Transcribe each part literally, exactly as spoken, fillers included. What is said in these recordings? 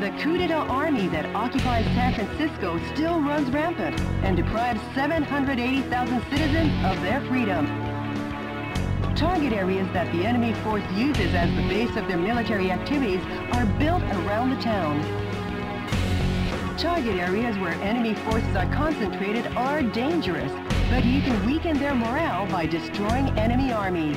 The coup d'etat army that occupies San Francisco still runs rampant and deprives seven hundred eighty thousand citizens of their freedom. Target areas that the enemy force uses as the base of their military activities are built around the town. Target areas where enemy forces are concentrated are dangerous, but you can weaken their morale by destroying enemy armies.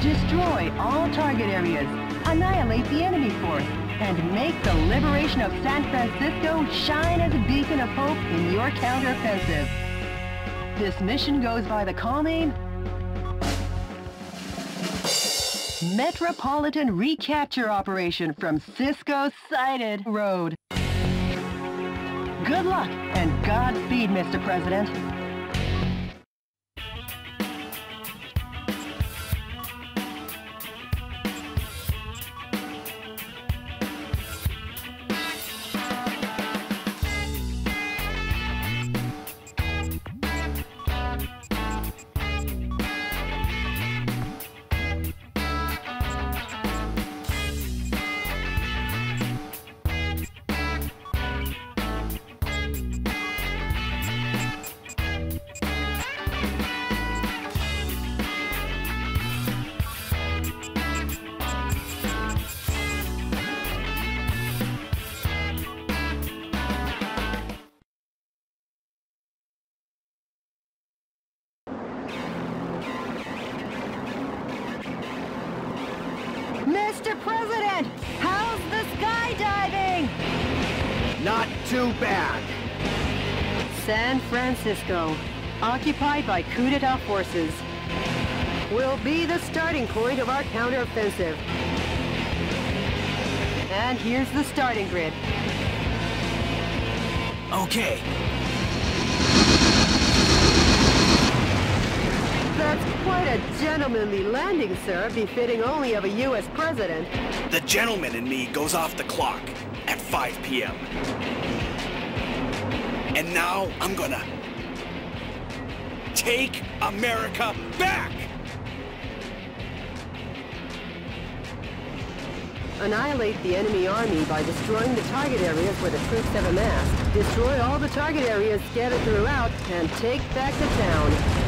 Destroy all target areas, annihilate the enemy force, and make the liberation of San Francisco shine as a beacon of hope in your counteroffensive. This mission goes by the call name Metropolitan Recapture Operation from Cisco Sighted Road. Good luck and Godspeed, Mister President. Mister President, how's the skydiving? Not too bad. San Francisco, occupied by coup d'etat forces, will be the starting point of our counteroffensive. And here's the starting grid. Okay. That's quite a gentlemanly landing, sir, befitting only of a U S president. The gentleman in me goes off the clock at five P M And now I'm gonna take America back! Annihilate the enemy army by destroying the target areas where the troops have amassed. Destroy all the target areas scattered throughout and take back the town.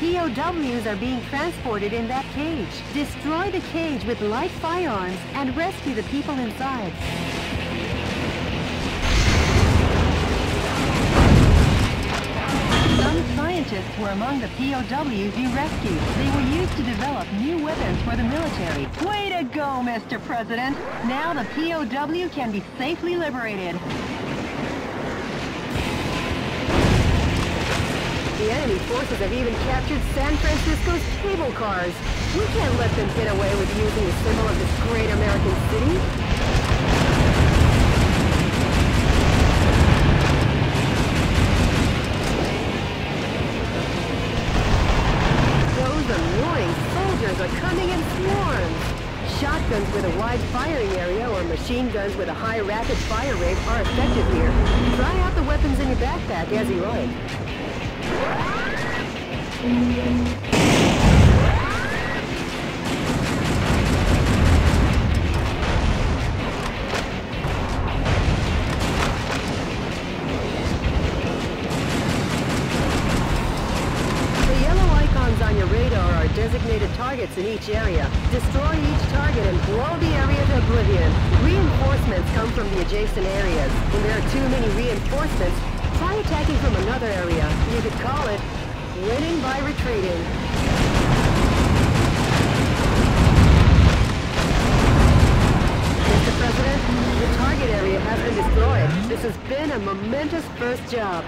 P O Ws are being transported in that cage. Destroy the cage with light firearms and rescue the people inside. Some scientists were among the P O Ws you rescued. They were used to develop new weapons for the military. Way to go, Mister President! Now the P O W can be safely liberated. The enemy forces have even captured San Francisco's cable cars. We can't let them get away with using the symbol of this great American city. Shotguns with a wide firing area or machine guns with a high rapid fire rate are effective here. Try out the weapons in your backpack as you like. The yellow icons on your radar are designated targets in each area. Destroy each target and blow the area to oblivion. Reinforcements come from the adjacent areas. When there are too many reinforcements, try attacking from another area. You could call it winning by retreating. Mister President, the target area has been destroyed. This has been a momentous first job.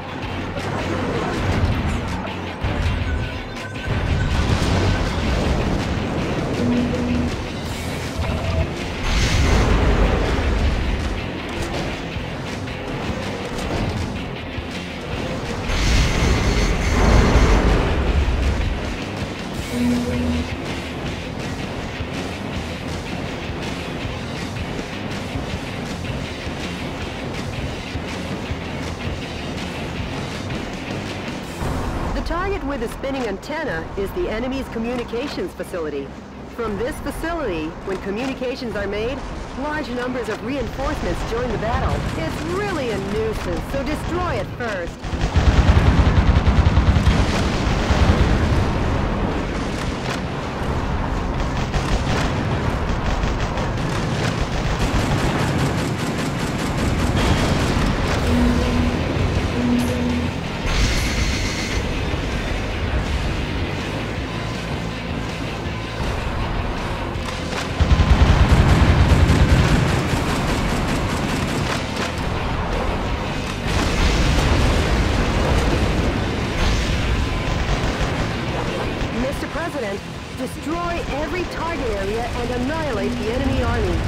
With the spinning antenna is the enemy's communications facility. From this facility, when communications are made, large numbers of reinforcements join the battle. It's really a nuisance, so destroy it first. Destroy every target area and annihilate the enemy army.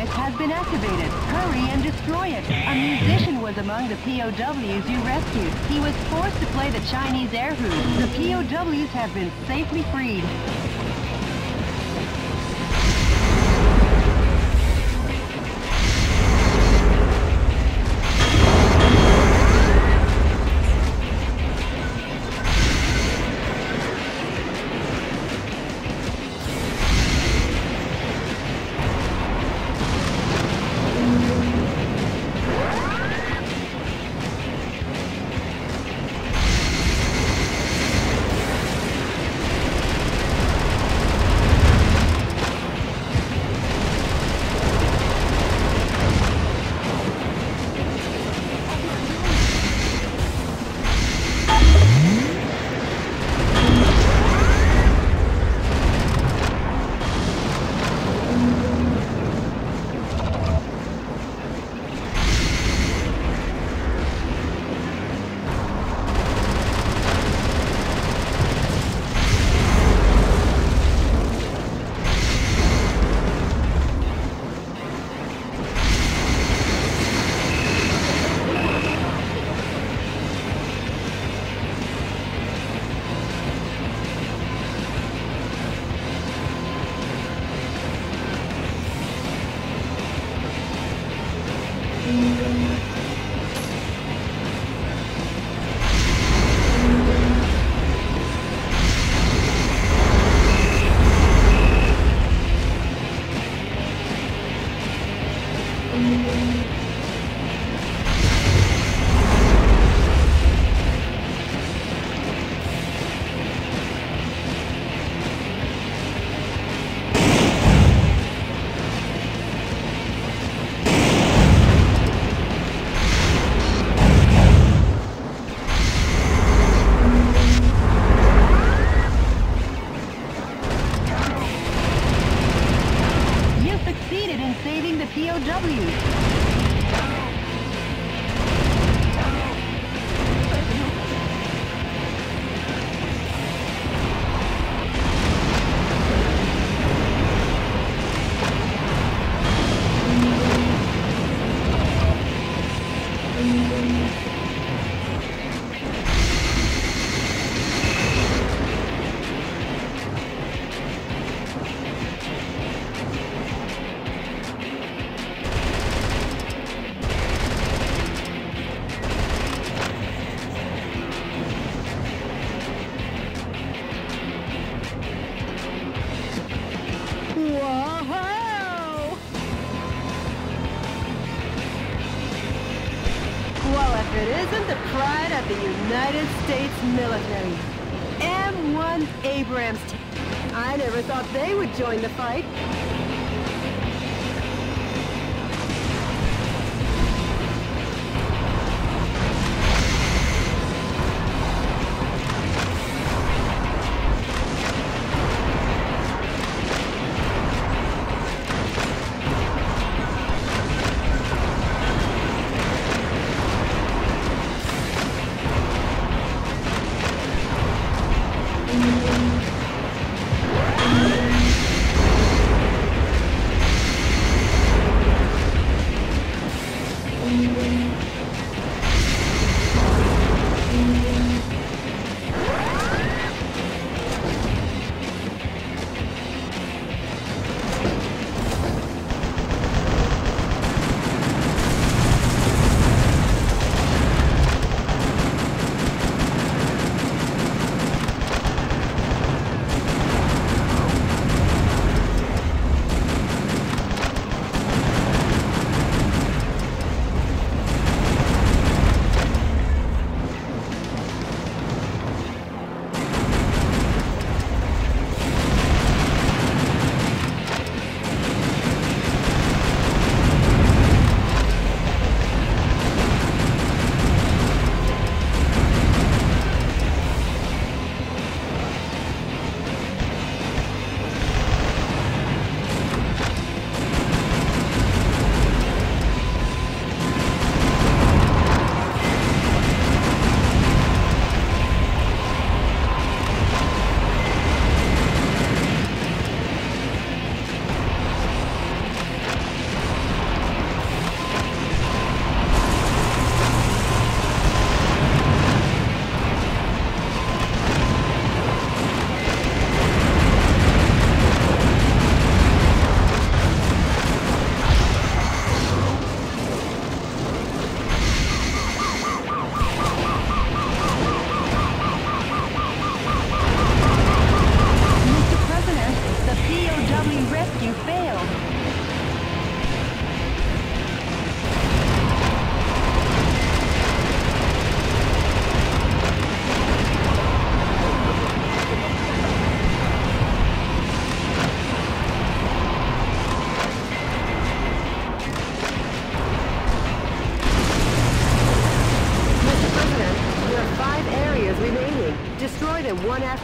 Has been activated. Hurry and destroy it. A musician was among the P O Ws you rescued. He was forced to play the Chinese air hoop. The P O Ws have been safely freed. Join the fight.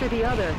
The other.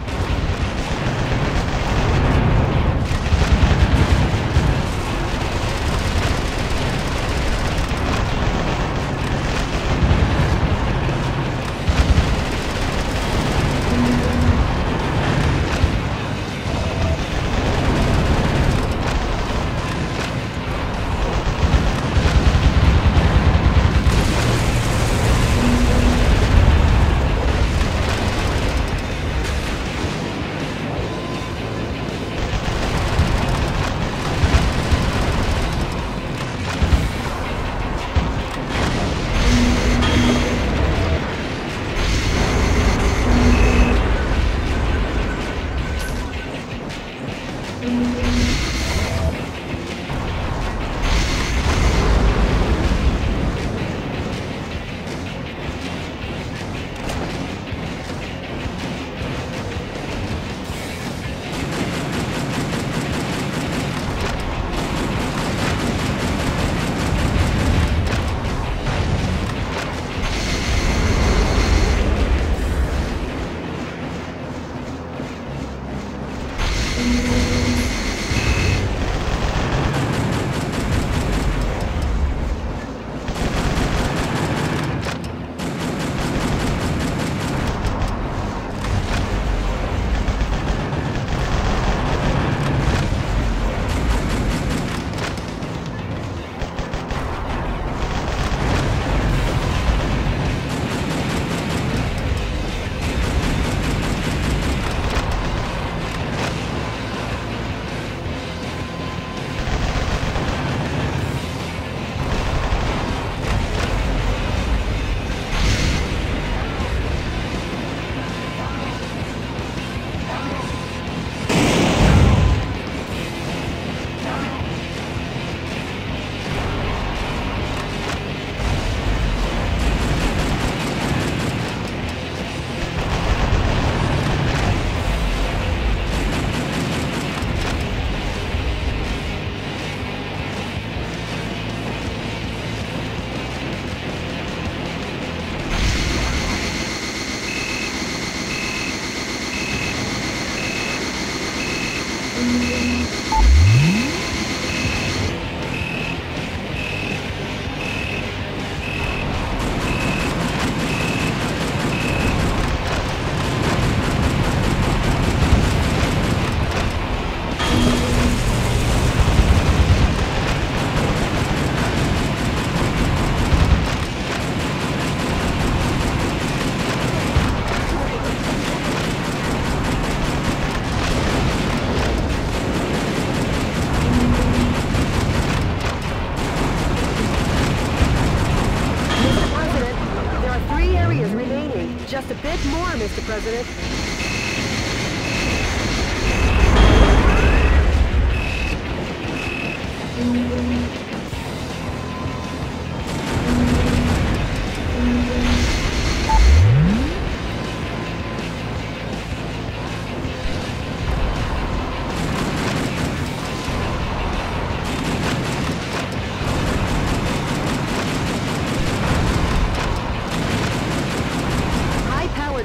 Just a bit more, Mister President.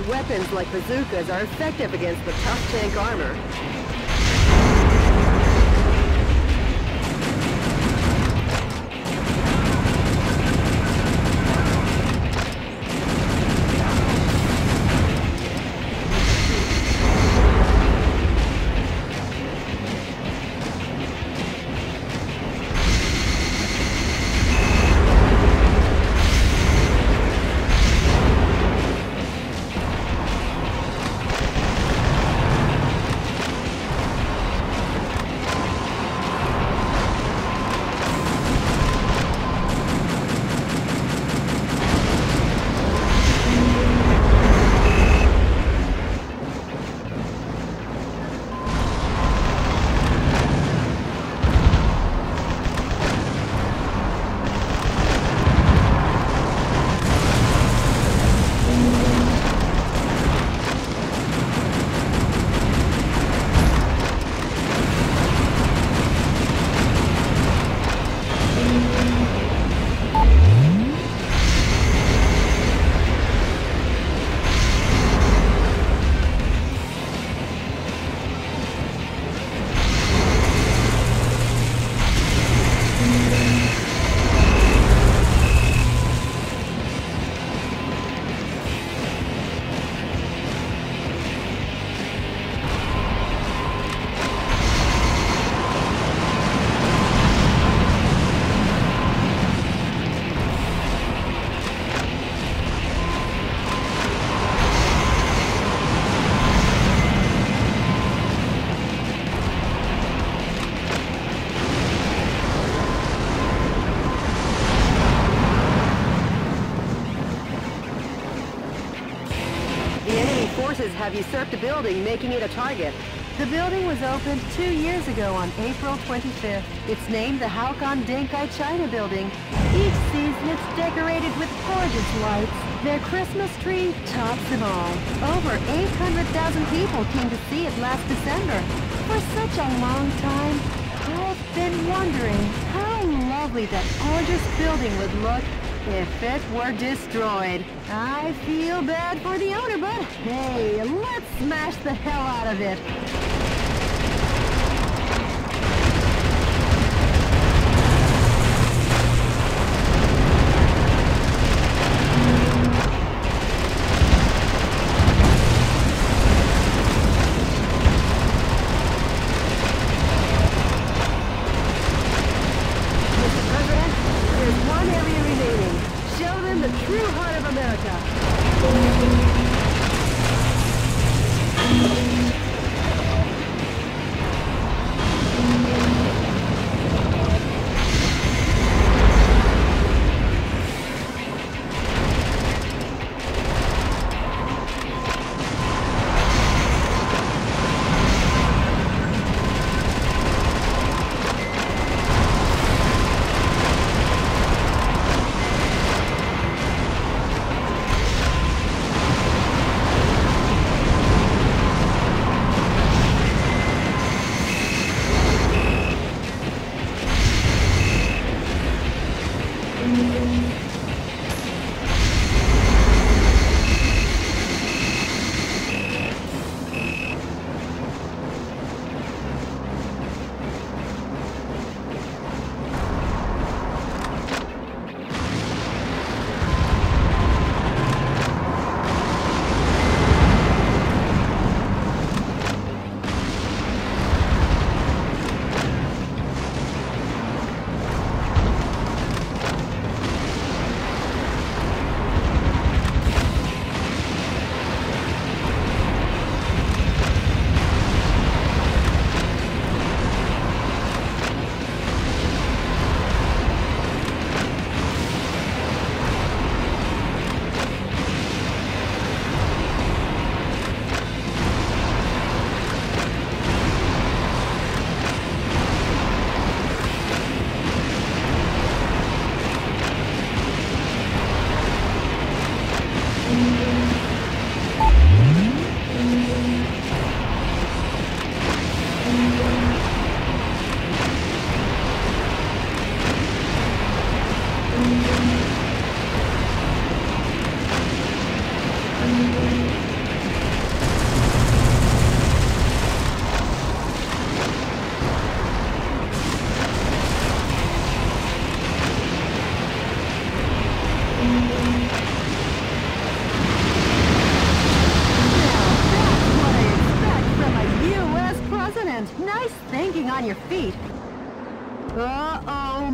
Weapons like bazookas are effective against the tough tank armor. Have usurped a building, making it a target. The building was opened two years ago on April twenty-fifth. It's named the Haokan Denkai China Building. Each season it's decorated with gorgeous lights. Their Christmas tree tops them all. Over eight hundred thousand people came to see it last December. For such a long time, I've been wondering how lovely that gorgeous building would look if it were destroyed. I feel bad for the owner, but hey, let's smash the hell out of it.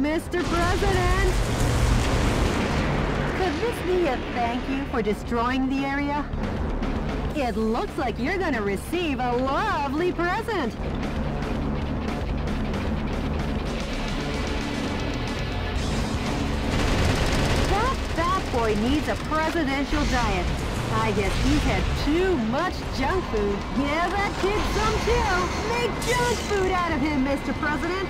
Mister President! Could this be a thank you for destroying the area? It looks like you're gonna receive a lovely present! That fat boy needs a presidential diet. I guess he's had too much junk food. Yeah, that kid some too! Make junk food out of him, Mister President!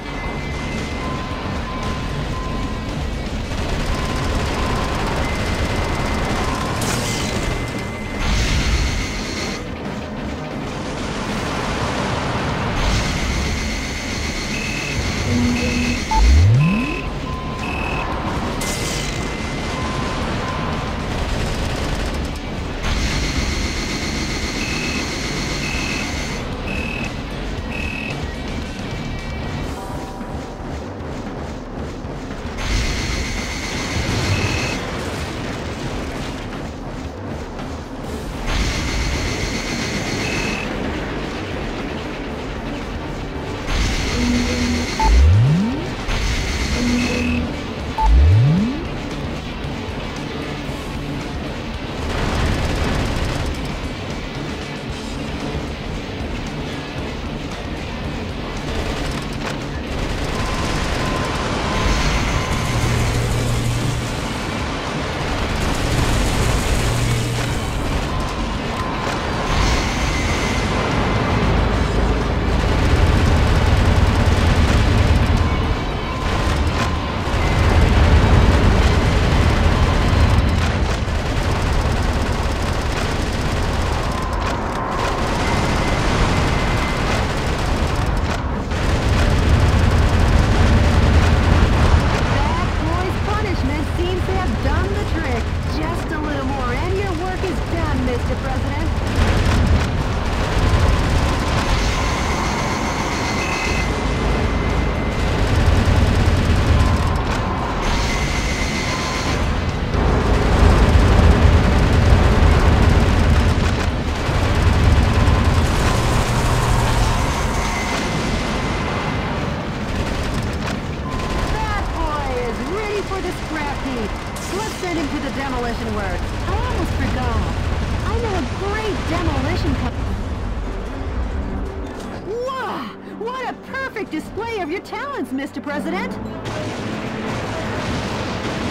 Mister President?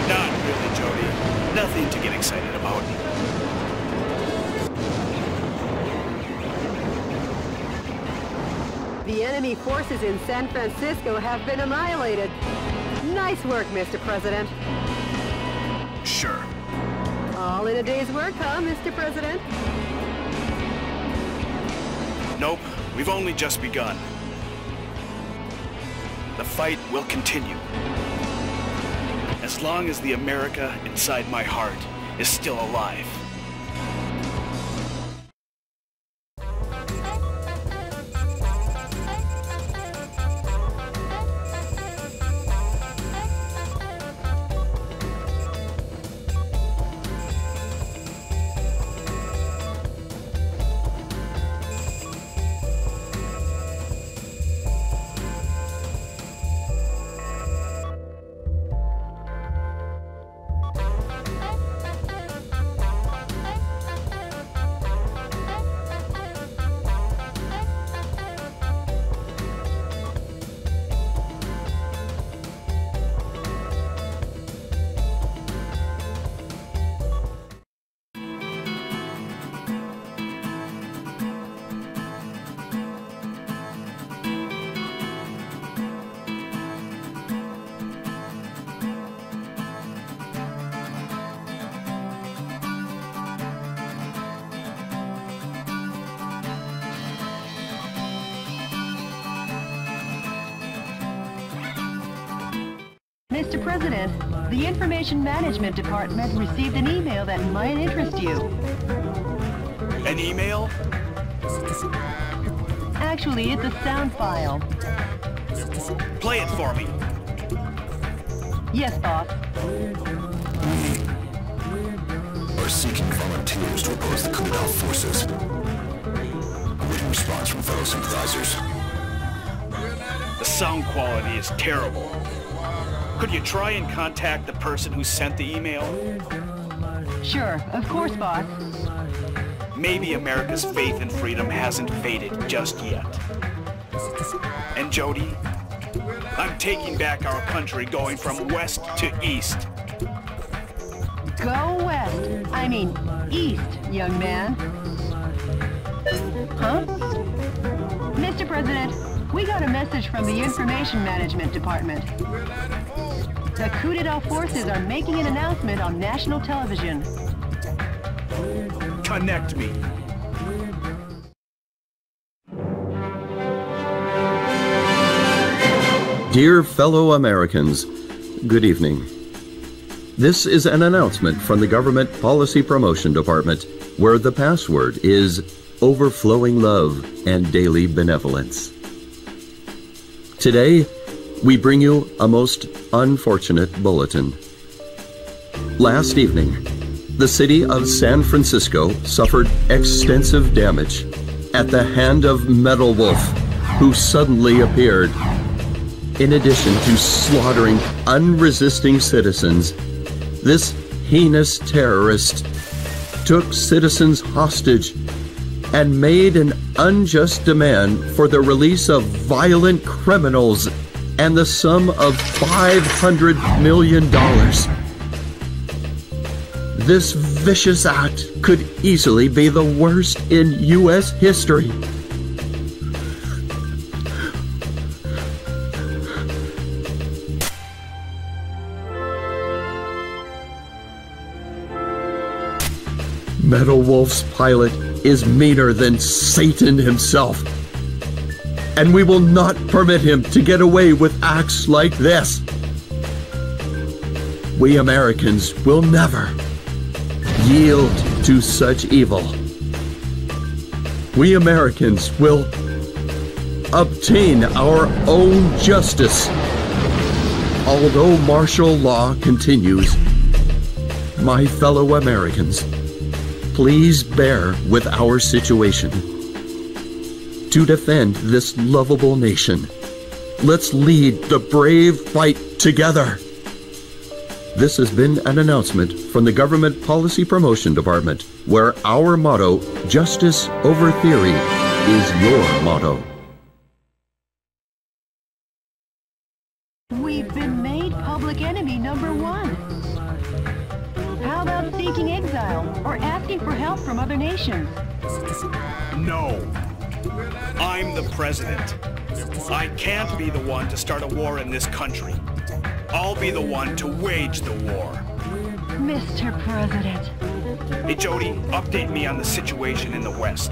Not really, Jody. Nothing to get excited about. The enemy forces in San Francisco have been annihilated. Nice work, Mister President. Sure. All in a day's work, huh, Mister President? Nope. We've only just begun. The fight will continue. As long as the America inside my heart is still alive. Mister President, the Information Management Department received an email that might interest you. An email? Actually, it's a sound file. Play it for me. Yes, boss. We're seeking volunteers to oppose the coup d'etat forces. Waiting response from fellow sympathizers. The sound quality is terrible. Could you try and contact the person who sent the email? Sure, of course, boss. Maybe America's faith in freedom hasn't faded just yet. And Jody, I'm taking back our country, going from west to east. Go west. I mean, east, young man. Huh? Mister President, we got a message from the Information Management Department. The coup d'etat forces are making an announcement on national television. Connect me. Dear fellow Americans, good evening. This is an announcement from the Government Policy Promotion Department, where the password is overflowing love and daily benevolence. Today, we bring you a most unfortunate bulletin. Last evening, the city of San Francisco suffered extensive damage at the hand of Metal Wolf, who suddenly appeared. In addition to slaughtering unresisting citizens, this heinous terrorist took citizens hostage and made an unjust demand for the release of violent criminals and the sum of five hundred million dollars. This vicious act could easily be the worst in U S history. Metal Wolf's pilot is meaner than Satan himself, and we will not permit him to get away with acts like this. We Americans will never yield to such evil. We Americans will obtain our own justice. Although martial law continues, my fellow Americans, please bear with our situation. To defend this lovable nation, let's lead the brave fight together. This has been an announcement from the Government Policy Promotion Department, where our motto, justice over theory, is your motto. We've been made public enemy number one. How about seeking exile or asking for help from other nations? No. I'm the president. I can't be the one to start a war in this country. I'll be the one to wage the war. Mister President. Hey, Jody, update me on the situation in the West.